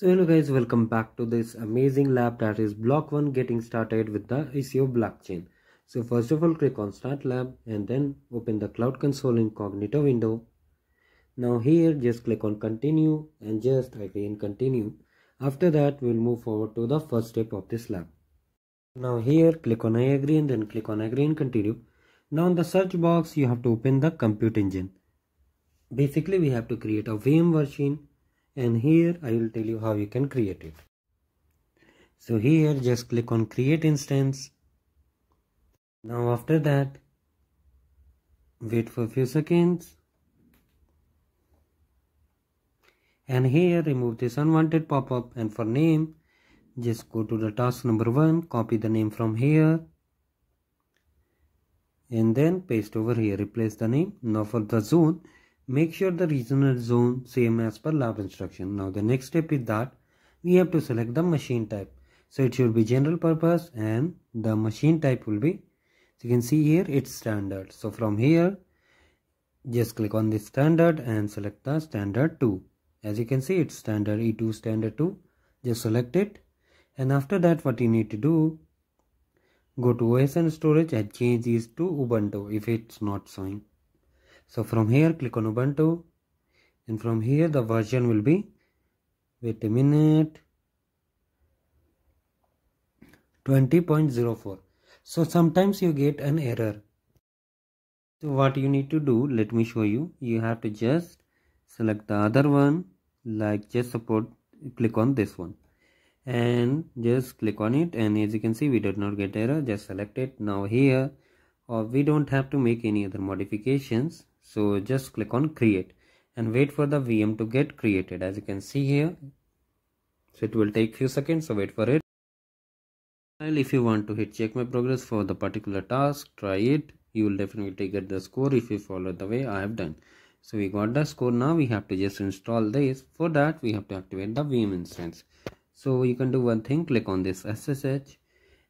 So hello guys, welcome back to this amazing lab that is block 1, getting started with the EOSIO blockchain. So first of all, click on start lab and then open the cloud console incognito window. Now here just click on continue and just again continue. After that we'll move forward to the first step of this lab. Now here click on I agree and then click on agree and continue. Now in the search box you have to open the compute engine. Basically we have to create a VM machine. And here I will tell you how you can create it. So here just click on create instance. Now after that wait for a few seconds. And here remove this unwanted pop-up, and for name just go to the task number 1, copy the name from here and then paste over here, replace the name. Now for the zone, make sure the regional zone same as per lab instruction. Now the next step is that we have to select the machine type. So it should be general purpose and the machine type will be, so you can see here, it's standard. So from here just click on this standard and select the standard 2. As you can see it's standard E2 standard 2. Just select it, and after that what you need to do, go to OS and storage and change these to Ubuntu if it's not showing. So from here click on Ubuntu, and from here the version will be, wait a minute, 20.04. So sometimes you get an error. So what you need to do, let me show you. You have to just select the other one, like just support, click on this one and just click on it, and as you can see we did not get error. Just select it. Now here we don't have to make any other modifications. So just click on create and wait for the VM to get created, as you can see here. So it will take few seconds, so wait for it. And if you want to hit check my progress for the particular task, try it. You will definitely get the score if you follow the way I have done. So we got the score. Now we have to just install this. For that we have to activate the VM instance. So you can do one thing, click on this SSH,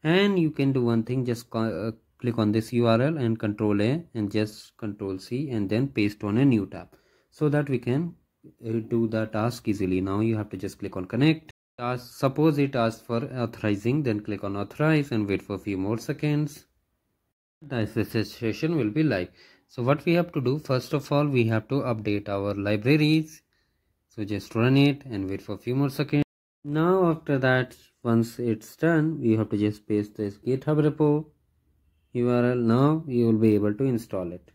and you can do one thing, just click on this URL and Control A and just Control C and then paste on a new tab, so that we can do the task easily. Now you have to just click on connect. Suppose it asks for authorizing, then click on authorize and wait for a few more seconds. The SSH session will be live. So what we have to do, first of all we have to update our libraries. So just run it and wait for a few more seconds. Now after that, once it's done, we have to just paste this GitHub repo URL. Now you will be able to install it.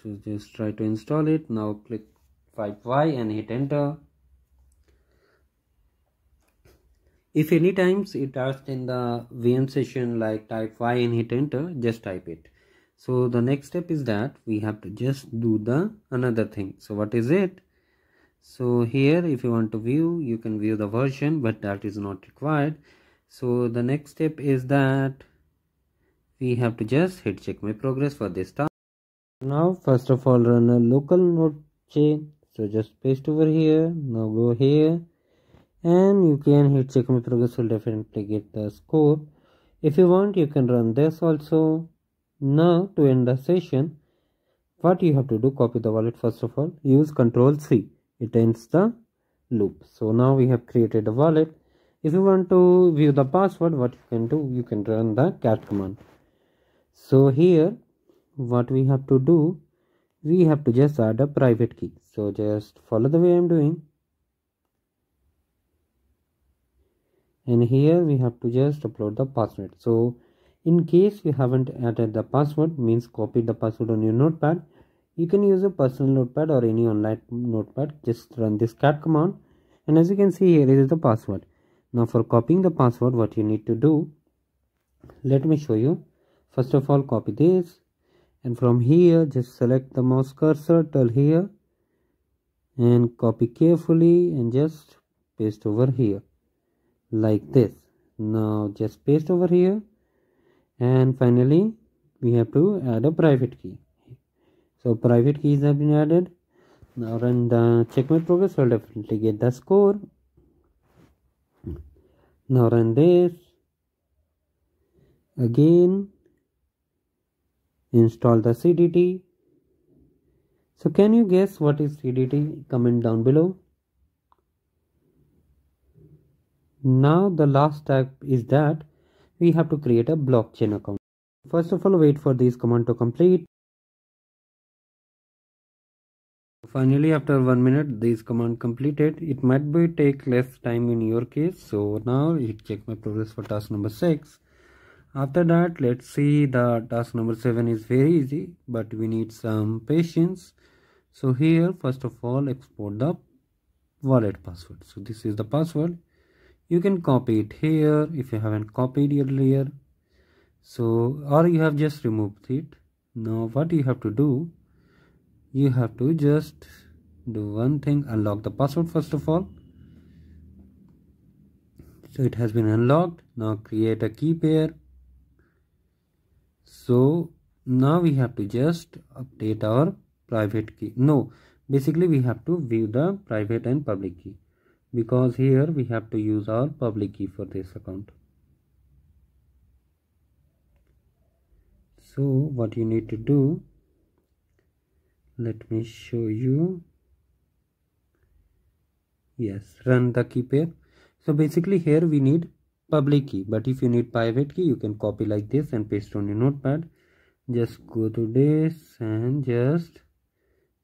So just try to install it. Now click 5Y and hit enter. If any times it asks in the VM session like type Y and hit enter, just type it. So the next step is that we have to just do the another thing. So what is it? So here if you want to view, you can view the version, but that is not required. So the next step is that we have to just hit check my progress for this task. Now first of all run a local node chain. So just paste over here. Now go here and you can hit check my progress, will definitely get the score. If you want you can run this also. Now to end the session, what you have to do, copy the wallet first of all, use Control C. It ends the loop. So now we have created a wallet. If you want to view the password, what you can do, you can run the cat command. So here what we have to do, we have to just add a private key. So just follow the way I'm doing, and here we have to just upload the password. So in case we haven't added the password, means copy the password on your notepad. You can use a personal notepad or any online notepad. Just run this cat command, and as you can see here is the password. Now for copying the password, what you need to do, let me show you. First of all copy this, and from here just select the mouse cursor till here and copy carefully and just paste over here like this. Now just paste over here, and finally we have to add a private key. So private keys have been added. Now run the check my progress, will definitely get the score. Now run this again, install the CDT. So can you guess what is CDT? Comment down below. Now the last step is that we have to create a blockchain account. First of all, wait for this command to complete. Finally, after 1 minute, this command completed. It might be take less time in your case. So now hit check my progress for task number 6. After that, let's see, the task number 7 is very easy, but we need some patience. So here, first of all, export the wallet password. So this is the password. You can copy it here if you haven't copied earlier. So, or you have just removed it. Now what you have to do, you have to just do one thing, unlock the password first of all. So it has been unlocked. Now create a key pair. So now we have to just update our private key. No, basically we have to view the private and public key, because here we have to use our public key for this account. So what you need to do, let me show you. Yes, run the key pair. So basically here we need public key, but if you need private key, you can copy like this and paste on your notepad. Just go to this and just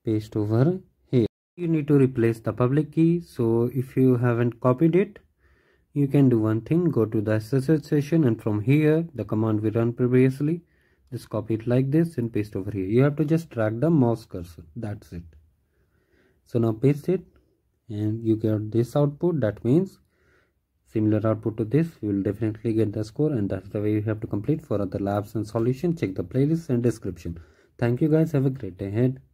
paste over here. You need to replace the public key. So if you haven't copied it, you can do one thing, go to the SSH session, and from here the command we run previously, just copy it like this and paste over here. You have to just drag the mouse cursor, that's it. So now paste it and you get this output. That means similar output to this. You will definitely get the score, and that's the way you have to complete. For other labs and solution, check the playlist and description. Thank you guys, have a great day ahead.